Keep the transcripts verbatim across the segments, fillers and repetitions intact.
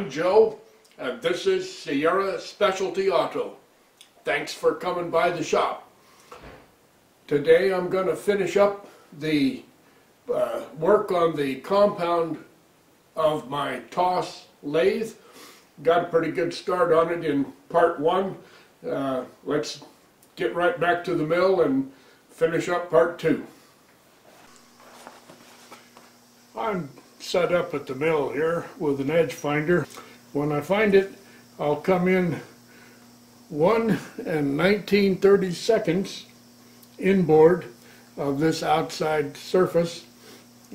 I'm Joe, and this is Sierra Specialty Auto. Thanks for coming by the shop. Today I'm going to finish up the uh, work on the compound of my T O S lathe. Got a pretty good start on it in part one. Uh, let's get right back to the mill and finish up part two. I'm set up at the mill here with an edge finder. When I find it, I'll come in one and nineteen thirty-seconds inboard of this outside surface.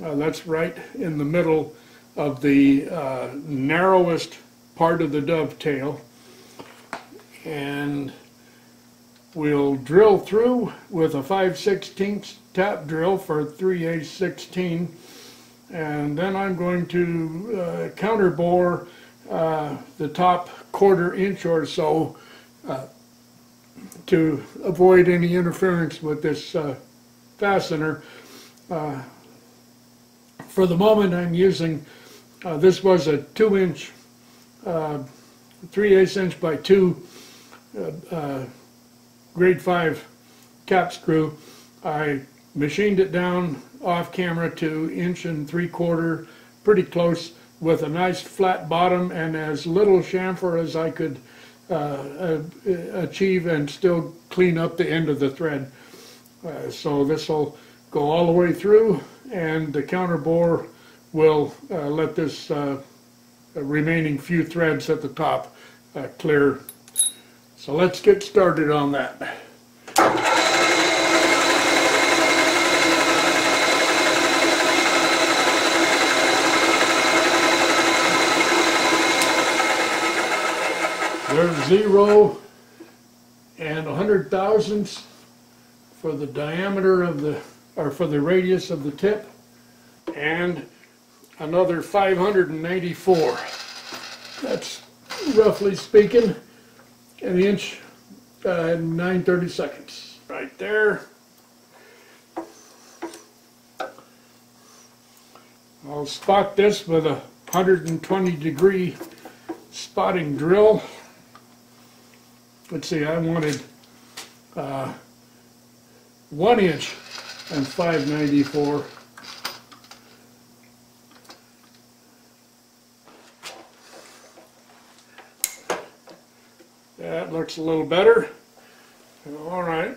Uh, that's right in the middle of the uh, narrowest part of the dovetail. And we'll drill through with a five sixteenths tap drill for three eighths sixteen. And then I'm going to uh, counterbore uh, the top quarter inch or so uh, to avoid any interference with this uh, fastener. Uh, for the moment I'm using, uh, this was a two inch, uh, three eighths inch by two uh, uh, grade five cap screw. I machined it down off camera to inch and three quarter, pretty close, with a nice flat bottom and as little chamfer as I could uh, achieve and still clean up the end of the thread. Uh, so this will go all the way through, and the counter bore will uh, let this uh, remaining few threads at the top uh, clear. So let's get started on that. There's zero and a hundred thousandths for the diameter of the, or for the radius of the tip, and another five hundred ninety-four. That's roughly speaking an inch and uh, nine thirty-seconds right there. I'll spot this with a one hundred twenty degree spotting drill. Let's see, I wanted uh, one inch and five ninety-four. That looks a little better. All right.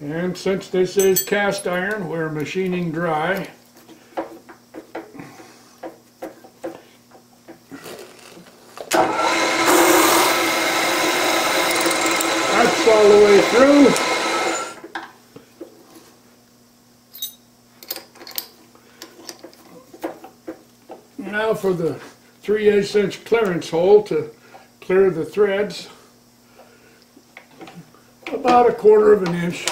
And since this is cast iron, we're machining dry. That's all the way through. Now for the three eighths inch clearance hole to clear the threads. About a quarter of an inch.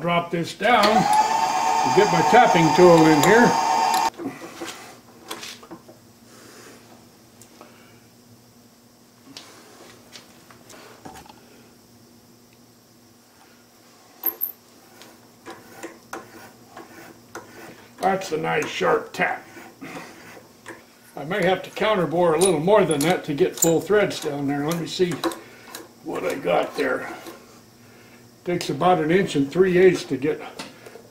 Drop this down and get my tapping tool in here. That's a nice sharp tap. I may have to counterbore a little more than that to get full threads down there. Let me see what I got there. Takes about an inch and three eighths to get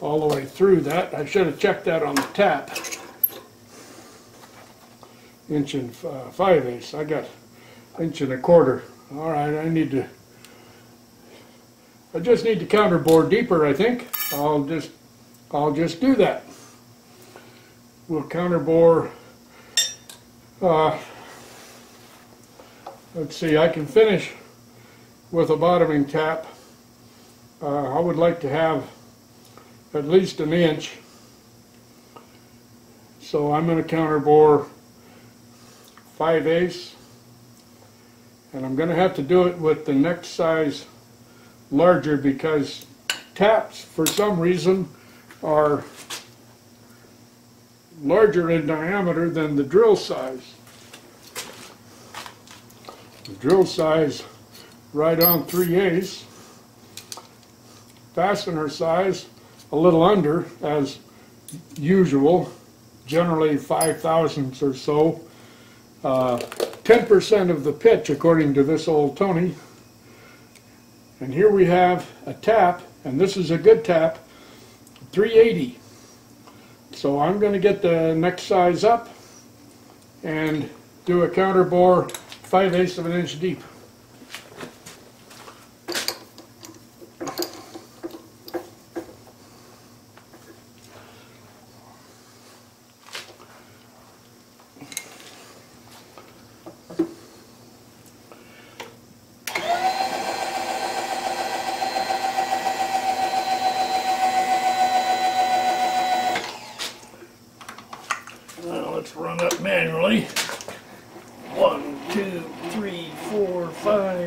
all the way through that. I should have checked that on the tap. Inch and uh, five eighths. I got inch and a quarter. All right, I need to. I just need to counterbore deeper. I think I'll just, I'll just do that. We'll counterbore. Uh, let's see. I can finish with a bottoming tap. Uh, I would like to have at least an inch, so I'm going to counterbore five eighths And I'm going to have to do it with the next size larger because taps, for some reason, are larger in diameter than the drill size. The drill size right on three eighths, fastener size a little under as usual, generally five thousandths or so. Uh, ten percent of the pitch according to this old Tony. And here we have a tap, and this is a good tap, three eighty. So I'm going to get the next size up and do a counter bore five eighths of an inch deep.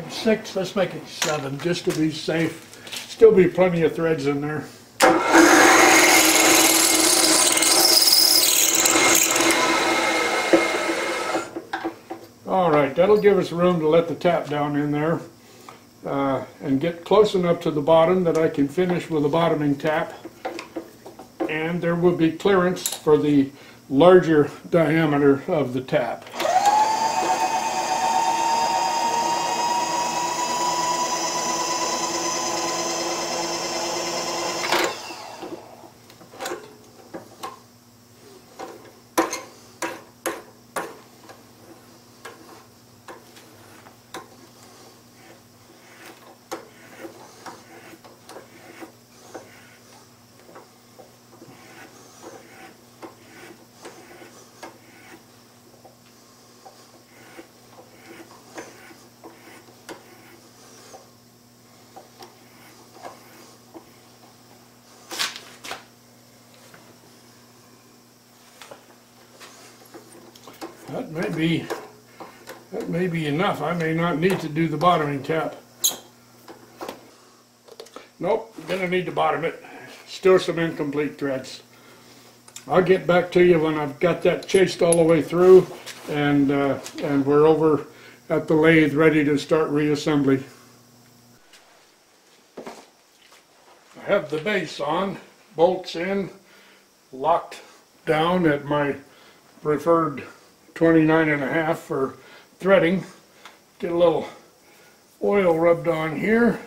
Six, let's make it seven just to be safe. Still be plenty of threads in there. All right, that'll give us room to let the tap down in there uh, and get close enough to the bottom that I can finish with a bottoming tap. And there will be clearance for the larger diameter of the tap. That may be, that may be enough. I may not need to do the bottoming tap. Nope, gonna need to bottom it. Still some incomplete threads. I'll get back to you when I've got that chased all the way through, and uh, and we're over at the lathe ready to start reassembly. I have the base on, bolts in, locked down at my preferred twenty-nine and a half for threading. Get a little oil rubbed on here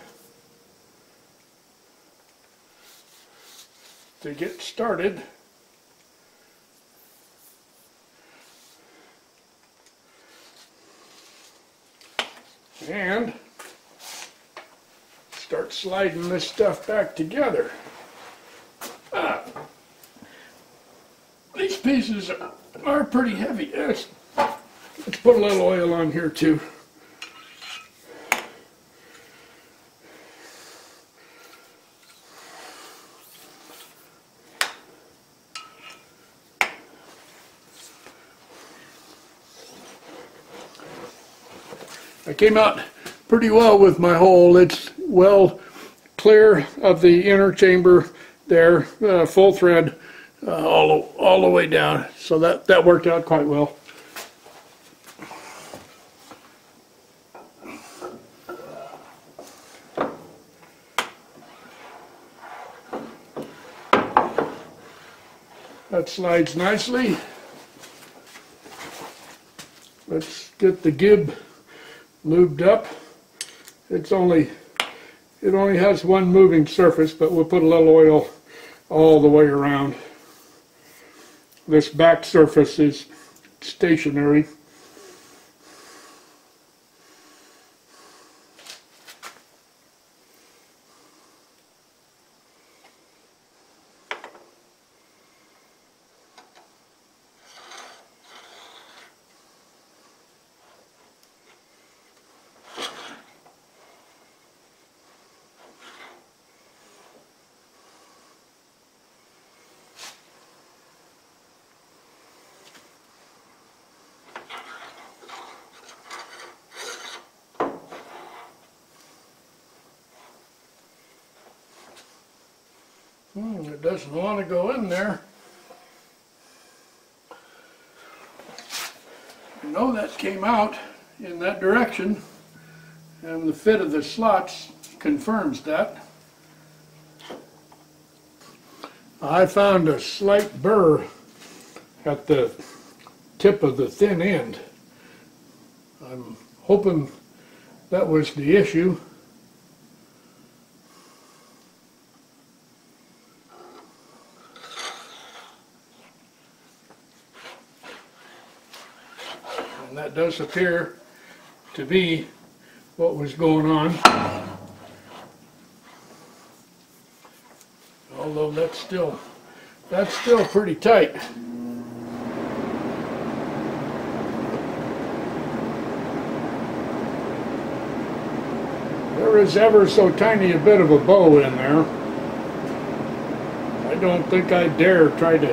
to get started. And start sliding this stuff back together. Ah, these pieces are are pretty heavy. Let's, let's put a little oil on here too. I came out pretty well with my hole. It's well clear of the inner chamber there, uh, full thread. Uh, all, all the way down, so that, that worked out quite well. That slides nicely. Let's get the gib lubed up. It's only, it only has one moving surface, but we'll put a little oil all the way around. This back surface is stationary. Hmm, it doesn't want to go in there. I know that came out in that direction, and the fit of the slots confirms that. I found a slight burr at the tip of the thin end. I'm hoping that was the issue. And that does appear to be what was going on. Although that's still, that's still pretty tight. There is ever so tiny a bit of a bow in there. I don't think I dare try to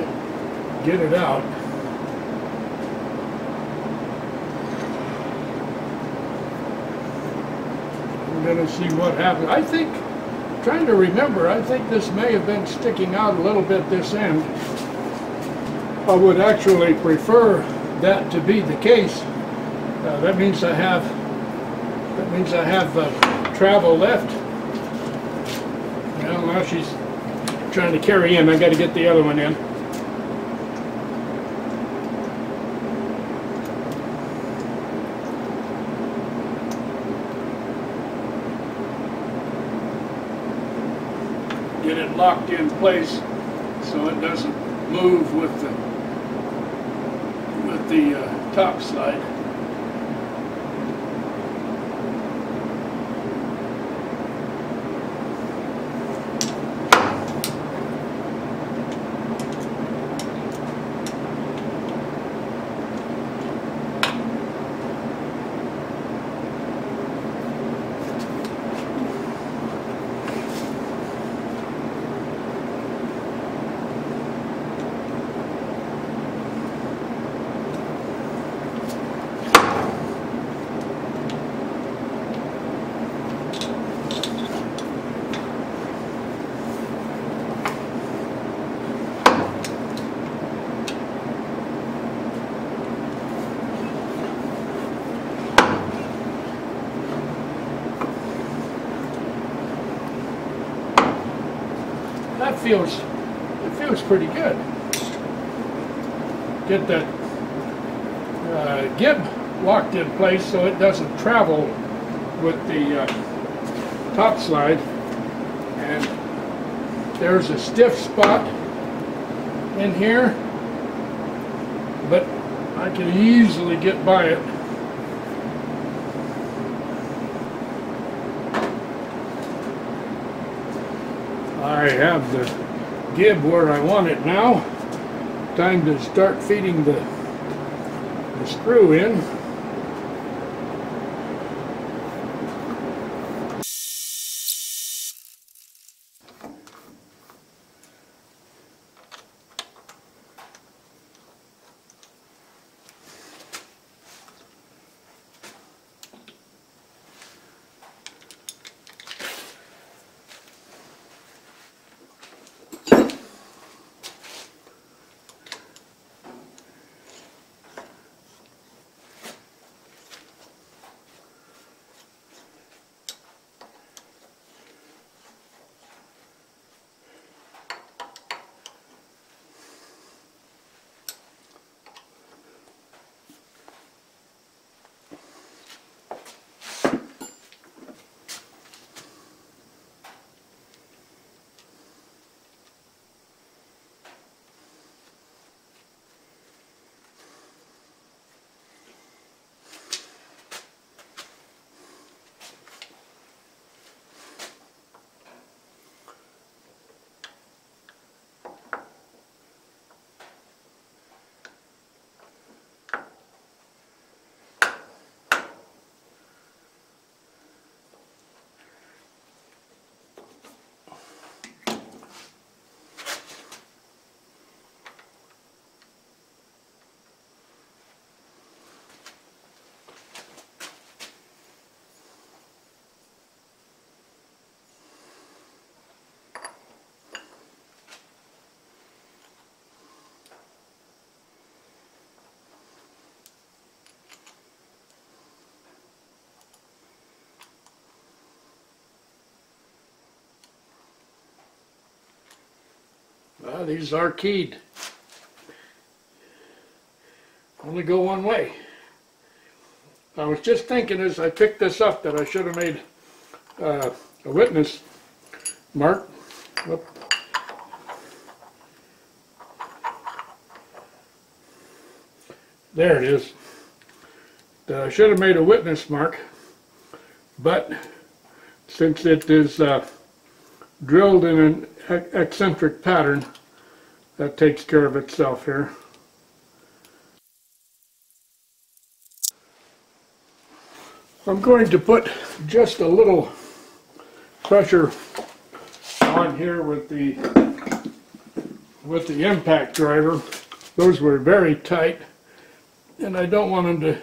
get it out. I'm gonna see what happens. I think, trying to remember, I think this may have been sticking out a little bit this end. I would actually prefer that to be the case. Uh, that means I have that means I have uh, travel left. Well, now she's trying to carry in. I got to get the other one in. Get it locked in place so it doesn't move with the with the uh, top slide. That feels, it feels pretty good. Get that uh, gib locked in place so it doesn't travel with the uh, top slide. And there's a stiff spot in here, but I can easily get by it. I have the gib where I want it now. Time to start feeding the, the screw in. these are keyed. Only go one way. I was just thinking as I picked this up that I should have made uh, a witness mark. Whoop. There it is. That I should have made a witness mark, but since it is uh, drilled in an eccentric pattern, that takes care of itself here. I'm going to put just a little pressure on here with the with the impact driver. Those were very tight, and I don't want them to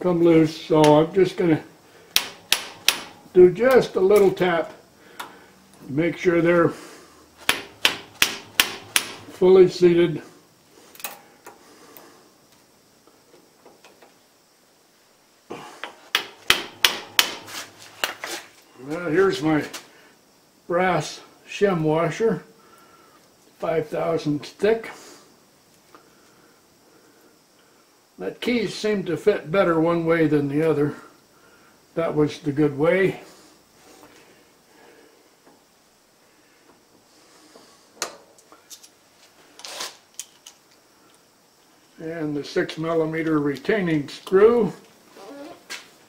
come loose, so I'm just going to do just a little tap to make sure they're fully seated. Well, here's my brass shim washer, five thousandths thick. That keys seem to fit better one way than the other. That was the good way. And the six millimeter retaining screw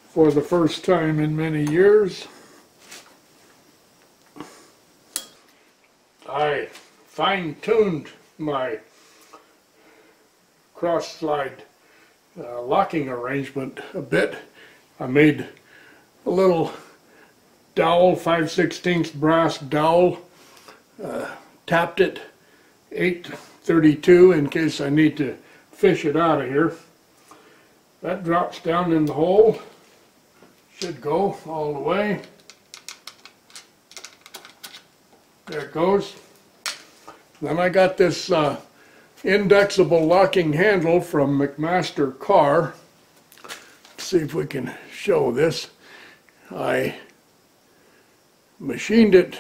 for the first time in many years. I fine-tuned my cross-slide uh, locking arrangement a bit. I made a little dowel, five sixteenths brass dowel, uh, tapped it eight thirty-two in case I need to fish it out of here. That drops down in the hole, should go all the way. There it goes. Then I got this uh, indexable locking handle from McMaster-Carr. Let's see if we can show this. I machined it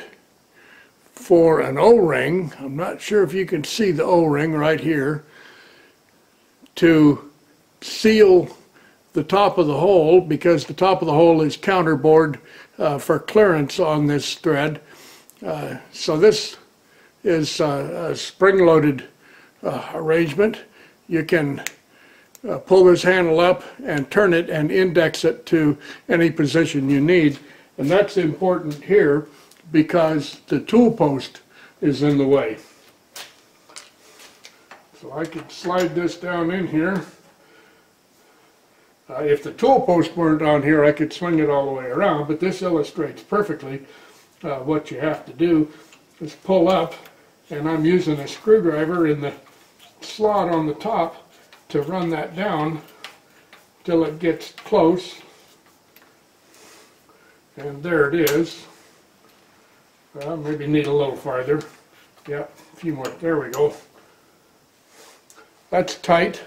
for an O-ring. I'm not sure if you can see the O-ring right here, to seal the top of the hole, because the top of the hole is counterboard uh, for clearance on this thread. Uh, so this is uh, a spring-loaded uh, arrangement. You can uh, pull this handle up and turn it and index it to any position you need, and that's important here because the tool post is in the way. So I could slide this down in here. Uh, if the tool post weren't on here, I could swing it all the way around, but this illustrates perfectly Uh, what you have to do is pull up, and I'm using a screwdriver in the slot on the top to run that down till it gets close, and there it is. Well, maybe need a little farther. Yep, a few more. There we go. That's tight,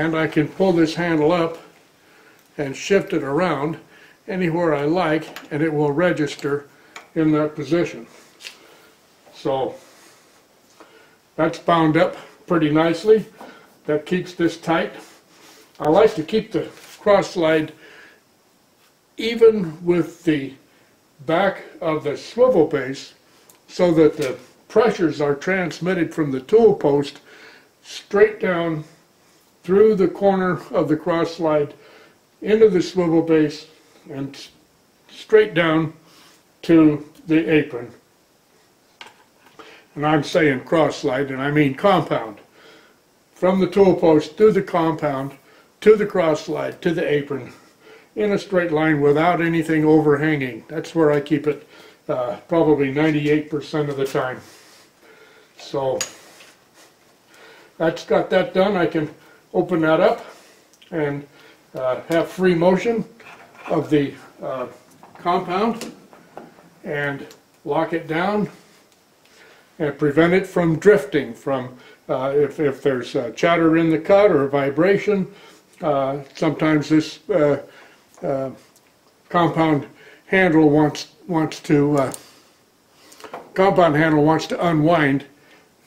and I can pull this handle up and shift it around anywhere I like, and it will register in that position. So that's bound up pretty nicely. That keeps this tight. I like to keep the cross slide even with the back of the swivel base so that the pressures are transmitted from the tool post straight down through the corner of the cross slide into the swivel base and straight down to the apron. And I'm saying cross slide, and I mean compound. From the tool post through the compound to the cross slide to the apron in a straight line without anything overhanging. That's where I keep it uh, probably ninety-eight percent of the time. So that's got that done. I can open that up and uh, have free motion of the uh, compound and lock it down and prevent it from drifting from uh, if, if there's uh, chatter in the cut or vibration. Uh, sometimes this uh, uh, compound handle wants wants to uh, compound handle wants to unwind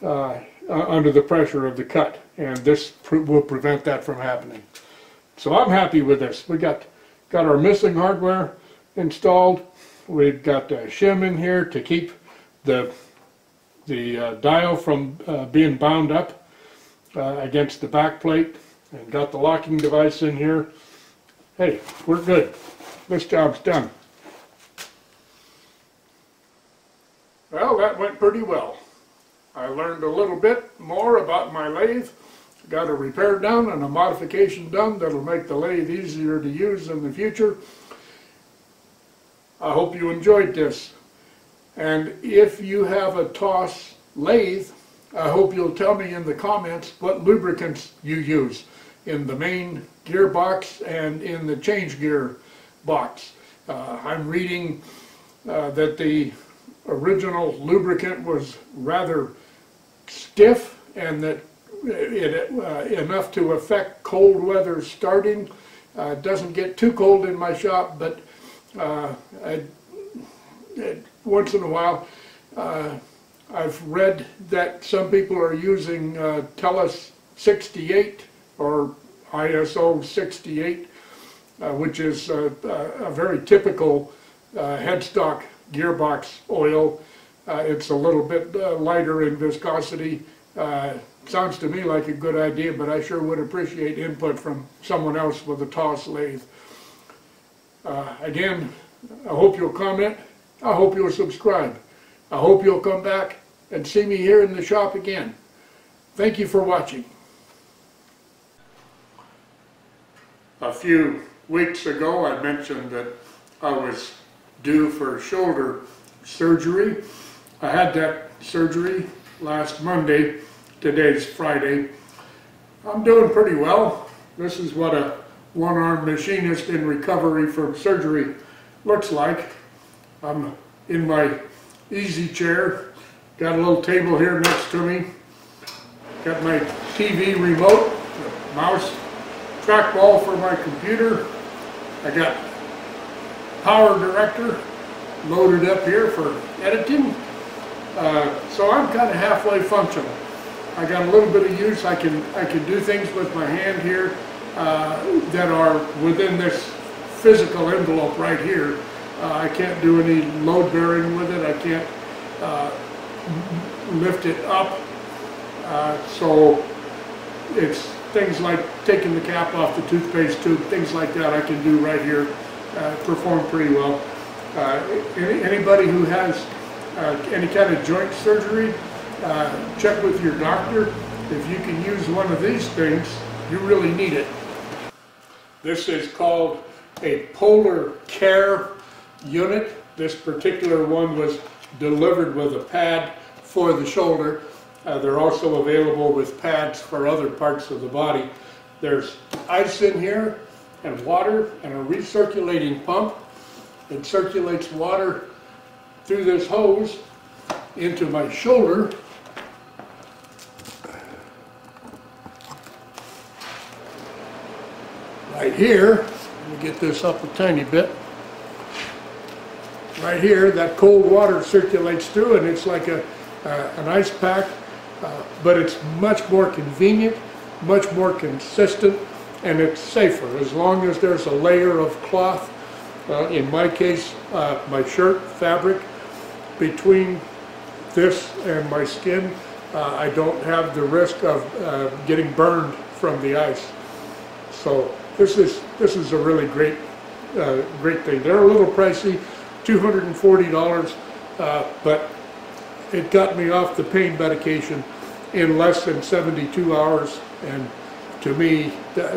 uh, under the pressure of the cut, and this pr will prevent that from happening. So I'm happy with this. We got got our missing hardware installed. We've got a shim in here to keep the the uh, dial from uh, being bound up uh, against the back plate, and got the locking device in here. Hey, we're good. This job's done. Well, that went pretty well. I learned a little bit more about my lathe. Got a repair done and a modification done that'll make the lathe easier to use in the future. I hope you enjoyed this. And if you have a T O S lathe, I hope you'll tell me in the comments what lubricants you use in the main gearbox and in the change gear box. Uh, I'm reading uh, that the original lubricant was rather stiff, and that it, uh, enough to affect cold weather starting. Uh, it doesn't get too cold in my shop, but uh, I, I, once in a while uh, I've read that some people are using uh, Tellus sixty-eight or I S O sixty-eight, uh, which is uh, a very typical uh, headstock gearbox oil. Uh, it's a little bit uh, lighter in viscosity. Uh, sounds to me like a good idea, but I sure would appreciate input from someone else with a T O S lathe. Uh, again, I hope you'll comment. I hope you'll subscribe. I hope you'll come back and see me here in the shop again. Thank you for watching. A few weeks ago I mentioned that I was due for shoulder surgery. I had that surgery last Monday. Today's Friday. I'm doing pretty well. This is what a one-armed machinist in recovery from surgery looks like. I'm in my easy chair. Got a little table here next to me. Got my T V remote, mouse, trackball for my computer. I got PowerDirector loaded up here for editing. Uh, so I'm kind of halfway functional. I got a little bit of use. I can I can do things with my hand here uh, that are within this physical envelope right here. Uh, I can't do any load bearing with it. I can't uh, lift it up. Uh, so it's things like taking the cap off the toothpaste tube, things like that I can do right here. Uh, perform pretty well. Uh, any, anybody who has uh, any kind of joint surgery, Uh, check with your doctor. If you can use one of these things, you really need it. This is called a polar care unit. This particular one was delivered with a pad for the shoulder. Uh, they're also available with pads for other parts of the body. There's ice in here and water and a recirculating pump. It circulates water through this hose into my shoulder. Right here, let me get this up a tiny bit. Right here, that cold water circulates through, and it's like a, uh, an ice pack, uh, but it's much more convenient, much more consistent, and it's safer as long as there's a layer of cloth, uh, in my case, uh, my shirt fabric, between this and my skin. uh, I don't have the risk of uh, getting burned from the ice. So this is this is a really great uh, great thing. They're a little pricey, two hundred forty dollars, uh, but it got me off the pain medication in less than seventy-two hours, and to me that,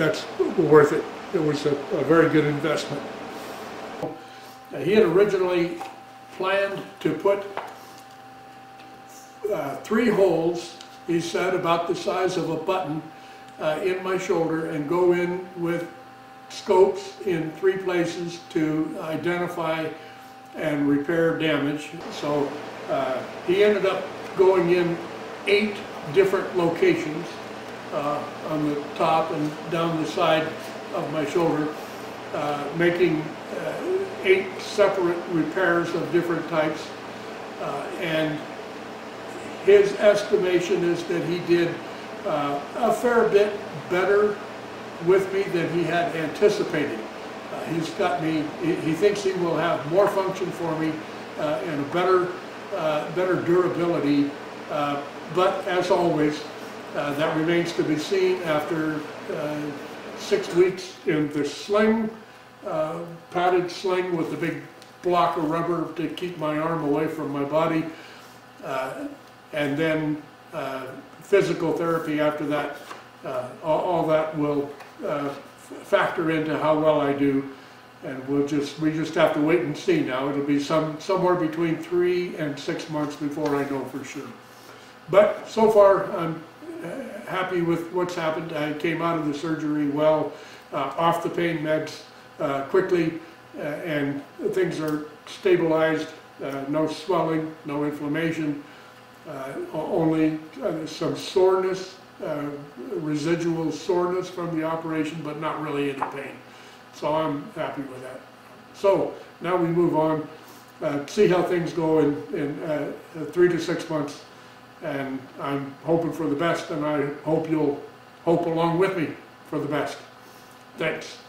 that's worth it. It was a, a very good investment. He had originally planned to put Uh, three holes, he said, about the size of a button uh, in my shoulder, and go in with scopes in three places to identify and repair damage. So uh, he ended up going in eight different locations uh, on the top and down the side of my shoulder, uh, making uh, eight separate repairs of different types, uh, and his estimation is that he did uh, a fair bit better with me than he had anticipated. Uh, he's got me, he, he thinks he will have more function for me uh, and a better, uh, better durability, uh, but as always, uh, that remains to be seen after uh, six weeks in the sling, uh, padded sling with the big block of rubber to keep my arm away from my body, uh, and then uh, physical therapy after that. Uh, all, all that will uh, factor into how well I do, and we'll just we just have to wait and see. Now it'll be some somewhere between three and six months before I know for sure. But so far I'm happy with what's happened. I came out of the surgery well, uh, off the pain meds uh, quickly, uh, and things are stabilized. Uh, no swelling, no inflammation, uh, only uh, some soreness. Uh, residual soreness from the operation, but not really any pain. So I'm happy with that. So now we move on, uh, see how things go in, in uh, three to six months, and I'm hoping for the best, and I hope you'll hope along with me for the best. Thanks.